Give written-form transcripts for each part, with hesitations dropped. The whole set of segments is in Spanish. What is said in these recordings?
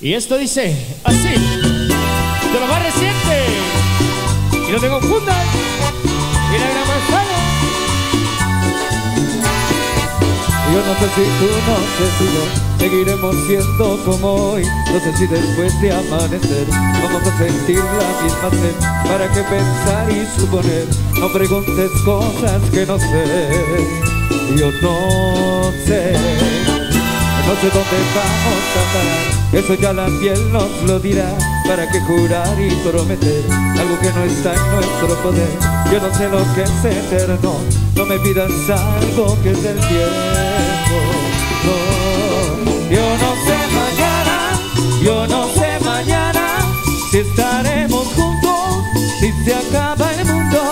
Y esto dice así, de La Mara Siete, y no te confundas, y La Gran Manzana. Yo no sé si tú, no sé si yo, seguiremos siendo como hoy. No sé si después de amanecer vamos a sentir la misma sed. ¿Para qué pensar y suponer? No preguntes cosas que no sé. Yo no sé. No sé dónde vamos a parar, eso ya la piel nos lo dirá. ¿Para qué jurar y prometer algo que no está en nuestro poder? Yo no sé lo que es eterno, no me pidas algo que es del tiempo. No, yo no sé mañana, yo no sé mañana si estaremos juntos, si se acaba el mundo.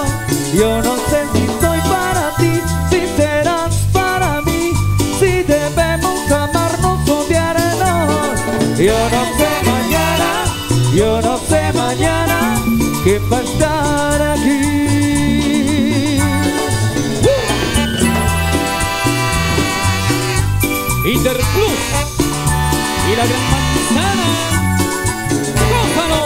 Yo no sé si soy para ti, si serás para mí, si debemos amar. Yo no sé mañana, yo no sé mañana qué va a estar aquí. Interplus y La Gran Manzana. ¡Cójalo!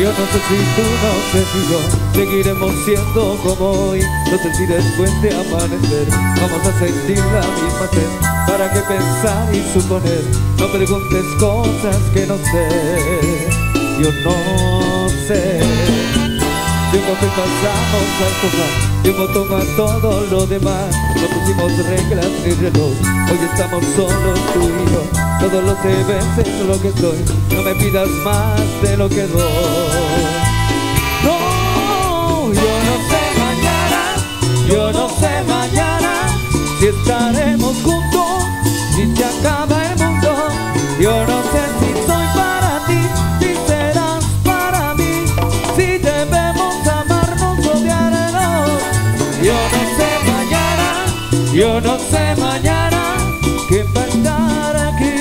Yo no sé si tú, no sé si yo, seguiremos siendo como hoy. No sé si después de amanecer vamos a sentir la misma sed. ¿Para qué pensar y suponer? No preguntes cosas que no sé. Yo no sé. De un café pasamos al tomar, de un botón a todo lo demás. No pusimos reglas ni reloj, hoy estamos solos tú y yo. Todos los eventos es lo que soy, no me pidas más de lo que doy. No, yo no sé mañana, yo no sé mañana si estaremos juntos. Si se acaba el mundo, yo no sé si soy para ti, si serás para mí, si debemos amarnos, odiarnos. Yo no sé mañana, yo no sé mañana qué va a estar aquí.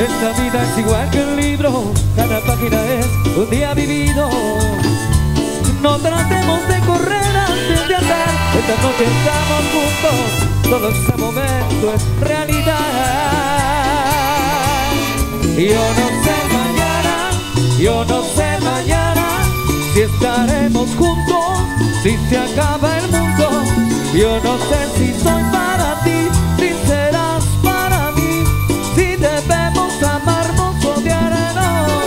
Esta vida es igual que un libro, cada página es un día vivido. No tratemos de correr antes de andar. Esta noche estamos juntos, solo este momento es realidad. Yo no sé mañana, yo no sé mañana si estaremos juntos, si se acaba el mundo. Yo no sé si soy para ti, si serás para mí, si debemos amarnos, odiarnos.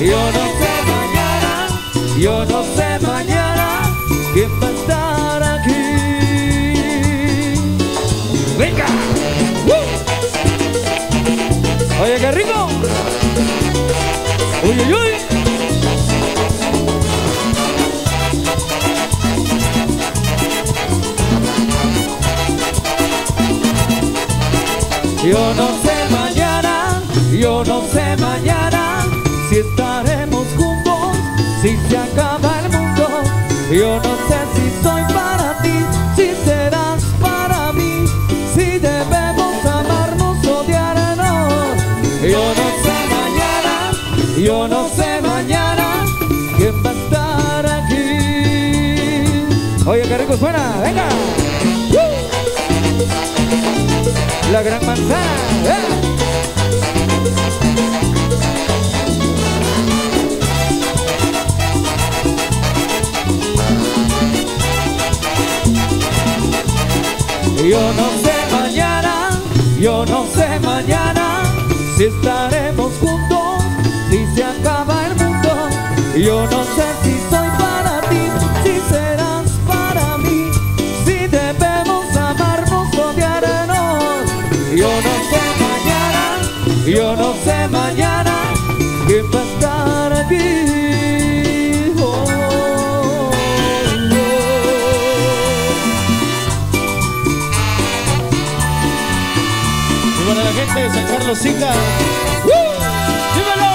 Yo no sé mañana, yo no sé mañana qué va a estar aquí. ¡Venga! ¡Woo! ¡Oye, qué rico! ¡Uy, uy, uy! Yo no sé mañana, yo no sé mañana si estaremos juntos, si se acaba el mundo. Yo no sé si soy para ti, si serás para mí, si debemos amarnos, odiarnos. Yo no sé mañana, yo no sé mañana quién va a estar aquí. Oye, qué rico suena, venga. ¡Uh! La Gran Manzana, Yo no sé mañana, yo no sé mañana si estaremos juntos, si se acaba el mundo. Yo no sé si soy para ti, si serás para mí, si debemos amarnos, odiarnos. Yo no sé mañana, yo no sé mañana qué va a estar aquí. Oh. La gente de San Carlosita, ¡dímelo!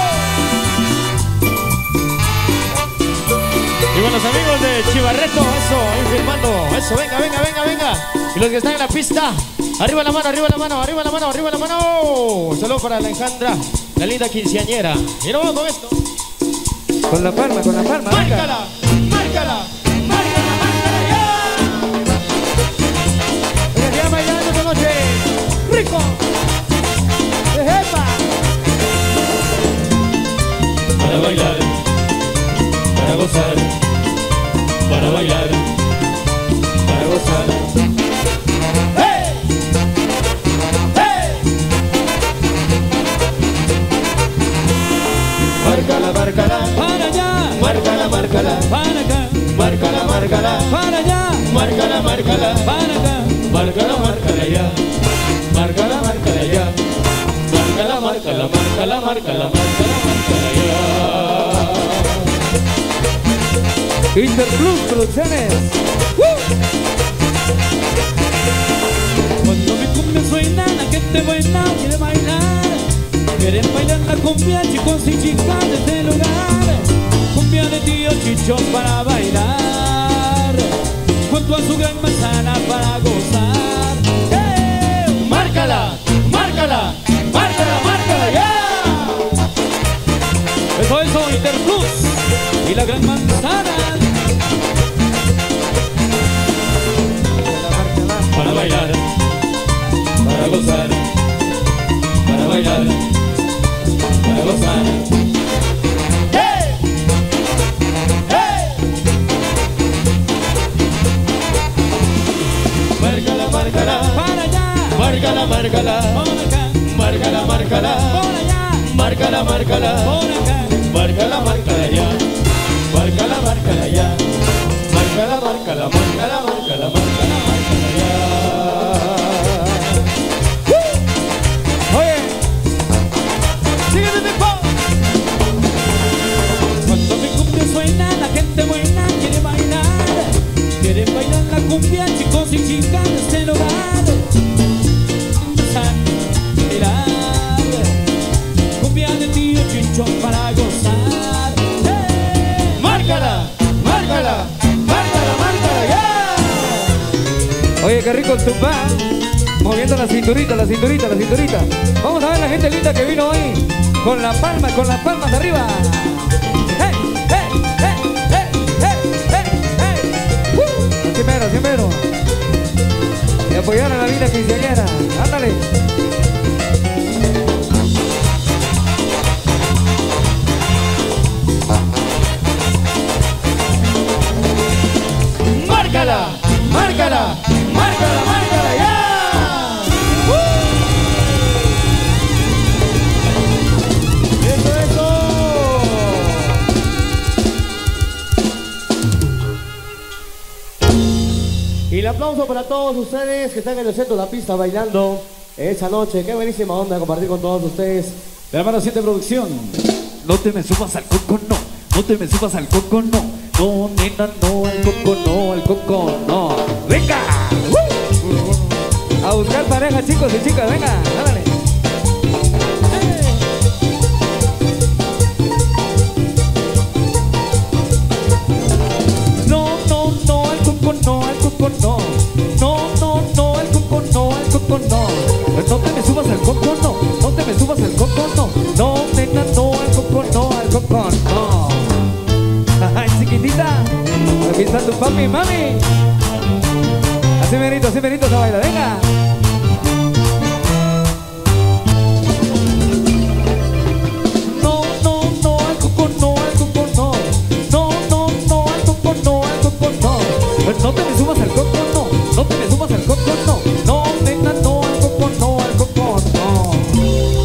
Y bueno, los amigos de Chivarreto, eso, ahí firmando, eso, venga, venga, venga, venga. Y los que están en la pista, arriba la mano, arriba la mano, arriba la mano, arriba la mano. Saludo para Alejandra, la linda quinceañera. Y no vamos con esto. Con la palma, con la palma. ¡Márcala! ¡Márcala! ¡Márcala! ¡Márcala! ¡Ya! ¡Rico! gozar, para bailar, para gozar. ¡Hey! ¡Hey! Márcala, márcala, para allá. Márcala, márcala, para acá. Márcala, márcala, para allá. Márcala, márcala, para acá. Márcala, márcala ya. Márcala, márcala ya. Márcala, márcala, márcala, márcala, márcala, márcala ya. Interplus Producciones. ¡Woo! Cuando mi cumbia suena, la gente buena quiere bailar. Quieren bailar la cumbia, chicos y chicas de este lugar. Cumbia de tío Chicho para bailar, junto a su gran manzana para gozar. ¡Hey! ¡Márcala! ¡Márcala! ¡Márcala, márcala, ya! Eso, eso, Interplus y la gran manzana. Para bailar, para gozar, para bailar, para gozar. ¡Hey! ¡Hey! Márcala, márcala, para allá. Márcala, márcala, para acá. Márcala, márcala, por allá. Márcala, márcala, por acá. Márcala, márcala ya. Márcala, márcala ya. Márcala, márcala, márcala, márcala, márcala, márcala ya. Oye, síguete tiempo. Cuando mi cumbia suena, la gente buena quiere bailar. Quieren bailar la cumbia, chicos y chicas de este lugar. Para gozar, ¡hey! Márcala, márcala, márcala, márcala, ya. Oye, qué rico el tumbá, moviendo la cinturita, la cinturita, la cinturita. Vamos a ver la gente linda que vino hoy con las palmas de arriba. ¡Hey, hey, hey, hey, hey, hey, hey! ¡Woo! Así mero, así mero. Y apoyar a la vida quinceañera. Ándale. Márcala, márcala, márcala, márcala ya. Eso, eso. Y el aplauso para todos ustedes que están en el centro de la pista bailando esa noche. Qué buenísima onda compartir con todos ustedes. La Mara Siete Producción. No te me subas al coco, no. No te me subas al coco, no. No, nena, no, al coco, no, al coco, no. ¡Venga! ¡Woo! A buscar pareja, chicos y chicas, venga, dale. No, no, no, al coco, no, al coco, no. No, no, no, al coco, no, al coco, no. No te me subas al coco, no. No te me subas al coco, no. No, nena, no, al coco, no, al coco, no. ¡Ay, chiquitita! Aquí está tu papi y mami. Así merito se baila, venga. No, no, no, al coco, no, al coco, no. No, no, no, al coco, no, al coco, no. No te me subas al coco, no. No te me subas al coco, no. No, venga, no, al coco, no, al coco, no.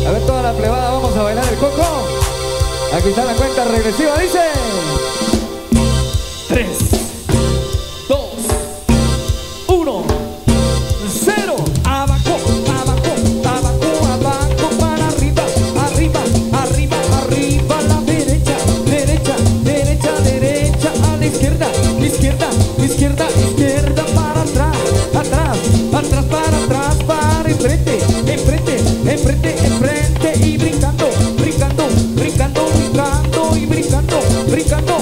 A ver, toda la plebada, vamos a bailar el coco. Aquí está la cuenta regresiva, dice. 3, 2, 1, 0. Abajo, abajo, abajo, abajo. Para arriba, arriba, arriba, arriba. A la derecha, derecha, derecha, derecha. A la izquierda, izquierda, izquierda, izquierda. Para atrás, atrás, atrás, para atrás. Para enfrente, enfrente, enfrente, enfrente. Y brincando, brincando, brincando, brincando. Y brincando, brincando.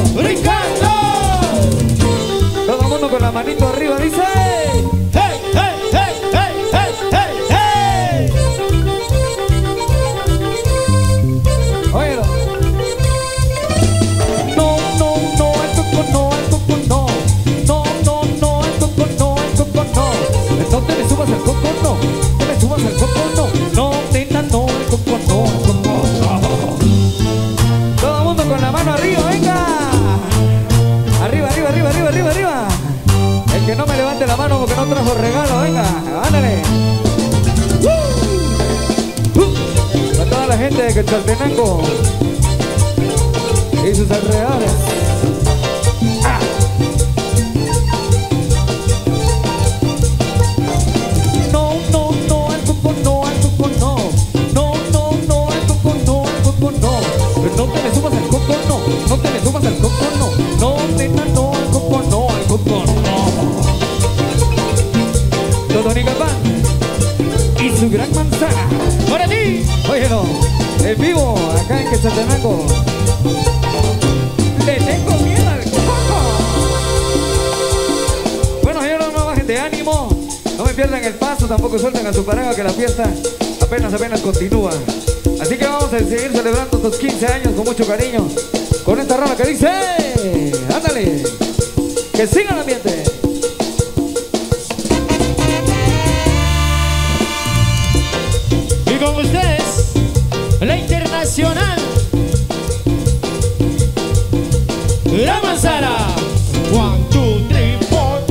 gente de Quetzaltenango y sus alrededores. ¡Ah! No, no, no, al coco no, al coco no. No, no, no, al coco no, al coco no. No te le subas al coco no, no te le subas al coco no. No, nena, no, al coco no, al coco no. Totonicapán y su gran manzana. ¡Para ti! Óyelo, en vivo, acá en Quetzaltenango. ¡Le tengo miedo al coco! Bueno, señores, no bajen de ánimo. No me pierdan el paso, tampoco suelten a su pareja, que la fiesta apenas continúa. Así que vamos a seguir celebrando estos 15 años con mucho cariño. Con esta rola que dice... ¡Ándale! ¡Que siga el ambiente! Con ustedes, la internacional, La Manzana. 1, 2, 3, 4.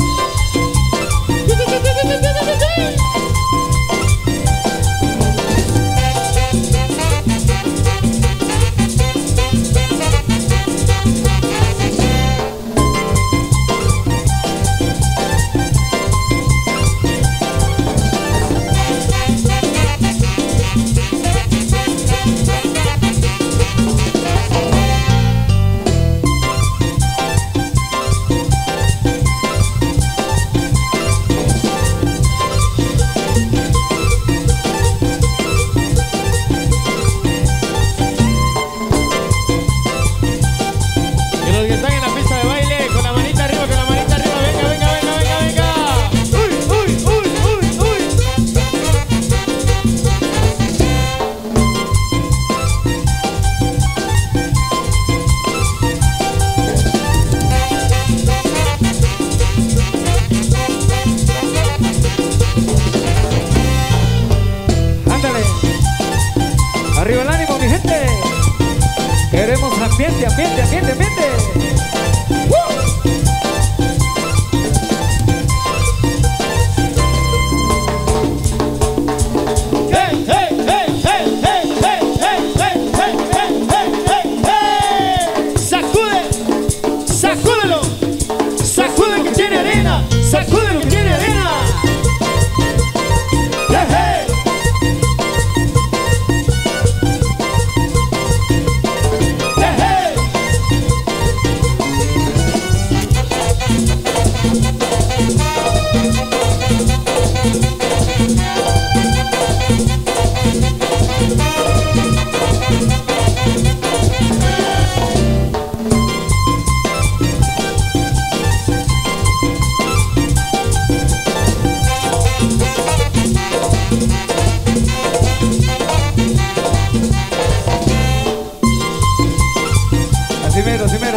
Arriba el ánimo, mi gente. Queremos ambiente, ambiente, ambiente, ambiente. Hey, hey, hey, hey, hey, hey, hey, hey, hey, hey, hey, hey, hey. Sacude, sacúdelo, sacude que tiene arena, sacude lo que tiene arena.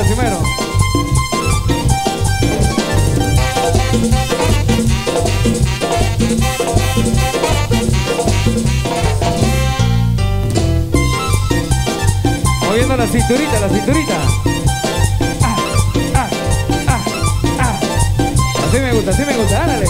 Primero. Moviendo la cinturita, la cinturita. Ah, ah, ah, ah. Así me gusta, árale.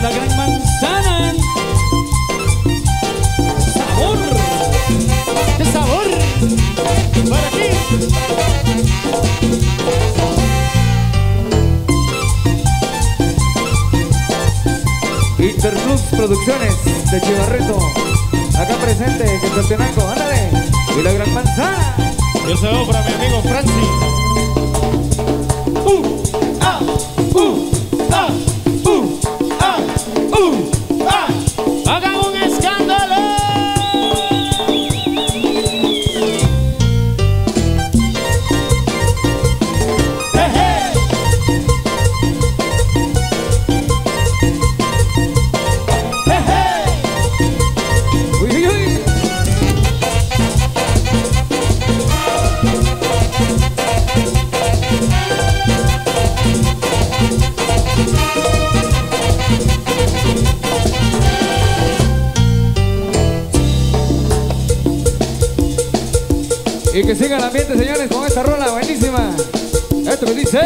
La Gran Manzana, sabor, de sabor, para ti. Interplus Producciones de Chivarreto, acá presente, Quetzaltenango, ándale, y La Gran Manzana. Yo se veo para mi amigo Francis. Y que siga el ambiente, señores, con esta rola buenísima. Esto me dice...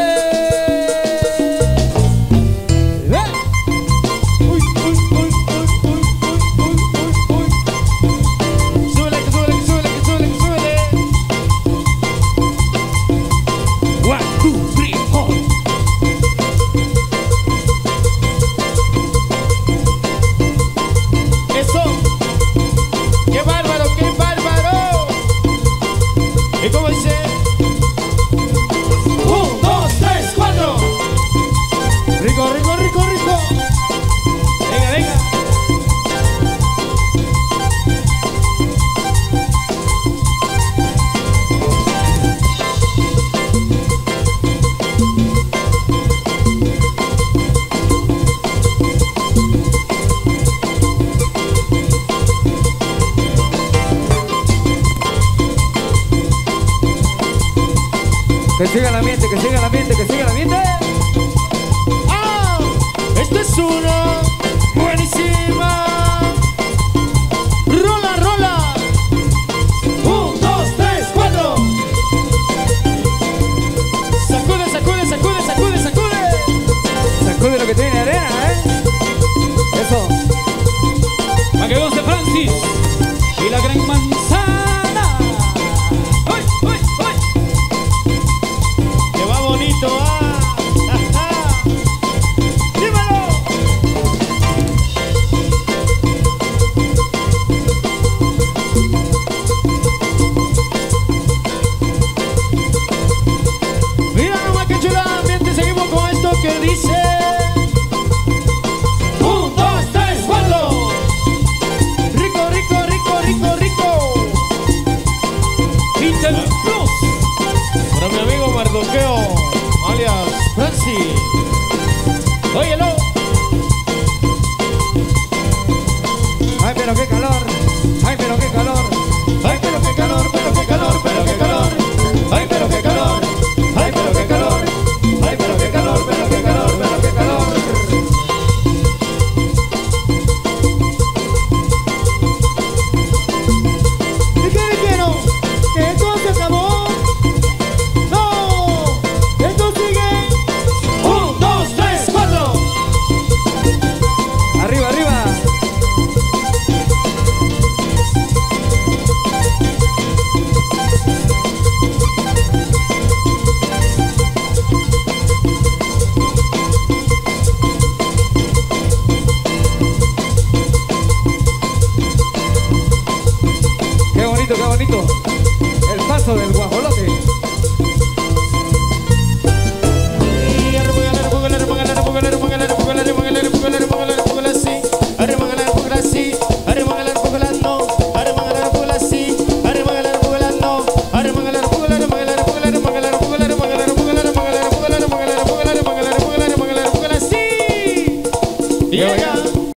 Que siga el ambiente, que siga el ambiente, que siga el ambiente. ¡Ah! Oh, ¡esto es uno! ¡Buenísima! ¡Rola, rola! ¡Un, dos, tres, cuatro! ¡Sacude, sacude, sacude, sacude, sacude! ¡Sacude lo que tiene arena, eh! ¡Eso! ¡Para que goce Francis! ¡Y la gran manzana! Óyelo. Ay, pero qué calor.